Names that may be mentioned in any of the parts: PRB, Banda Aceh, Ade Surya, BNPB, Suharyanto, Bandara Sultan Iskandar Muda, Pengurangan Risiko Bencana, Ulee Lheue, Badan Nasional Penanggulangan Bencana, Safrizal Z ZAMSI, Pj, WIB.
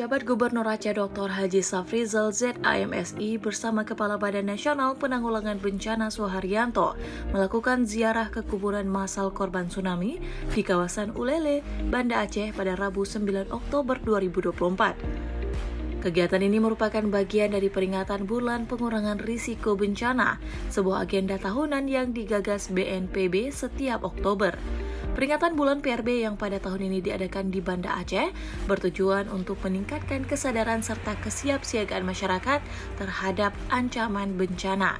Pejabat Gubernur Aceh Dr. Haji Safrizal Z ZAMSI bersama Kepala Badan Nasional Penanggulangan Bencana Suharyanto melakukan ziarah ke kuburan massal korban tsunami di kawasan Ulee Lheue, Banda Aceh pada Rabu 9 Oktober 2024. Kegiatan ini merupakan bagian dari peringatan Bulan Pengurangan Risiko Bencana, sebuah agenda tahunan yang digagas BNPB setiap Oktober. Peringatan Bulan PRB yang pada tahun ini diadakan di Banda Aceh bertujuan untuk meningkatkan kesadaran serta kesiapsiagaan masyarakat terhadap ancaman bencana.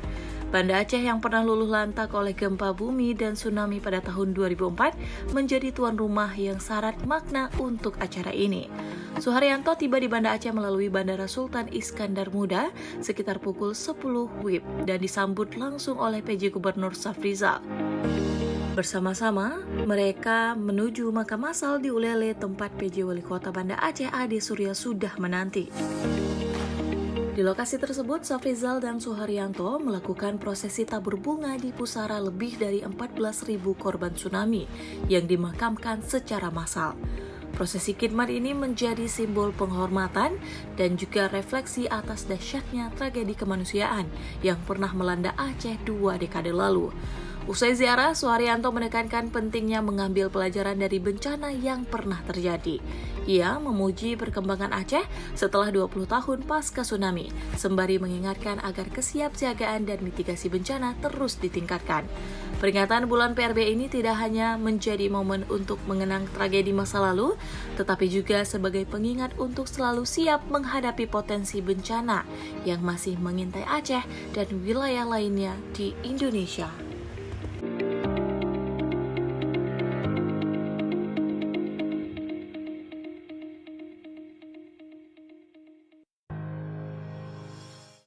Banda Aceh yang pernah luluh lantak oleh gempa bumi dan tsunami pada tahun 2004 menjadi tuan rumah yang syarat makna untuk acara ini. Suharyanto tiba di Banda Aceh melalui Bandara Sultan Iskandar Muda sekitar pukul 10 WIB dan disambut langsung oleh PJ Gubernur Safrizal. Bersama-sama, mereka menuju makam massal di Ulee Lheue, tempat PJ Wali Kota Banda Aceh Ade Surya sudah menanti. Di lokasi tersebut, Safrizal dan Suharyanto melakukan prosesi tabur bunga di pusara lebih dari 14.000 korban tsunami yang dimakamkan secara massal. Prosesi khidmat ini menjadi simbol penghormatan dan juga refleksi atas dahsyatnya tragedi kemanusiaan yang pernah melanda Aceh 2 dekade lalu. Usai ziarah, Suharyanto menekankan pentingnya mengambil pelajaran dari bencana yang pernah terjadi. Ia memuji perkembangan Aceh setelah 20 tahun pasca tsunami, sembari mengingatkan agar kesiapsiagaan dan mitigasi bencana terus ditingkatkan. Peringatan Bulan PRB ini tidak hanya menjadi momen untuk mengenang tragedi masa lalu, tetapi juga sebagai pengingat untuk selalu siap menghadapi potensi bencana yang masih mengintai Aceh dan wilayah lainnya di Indonesia.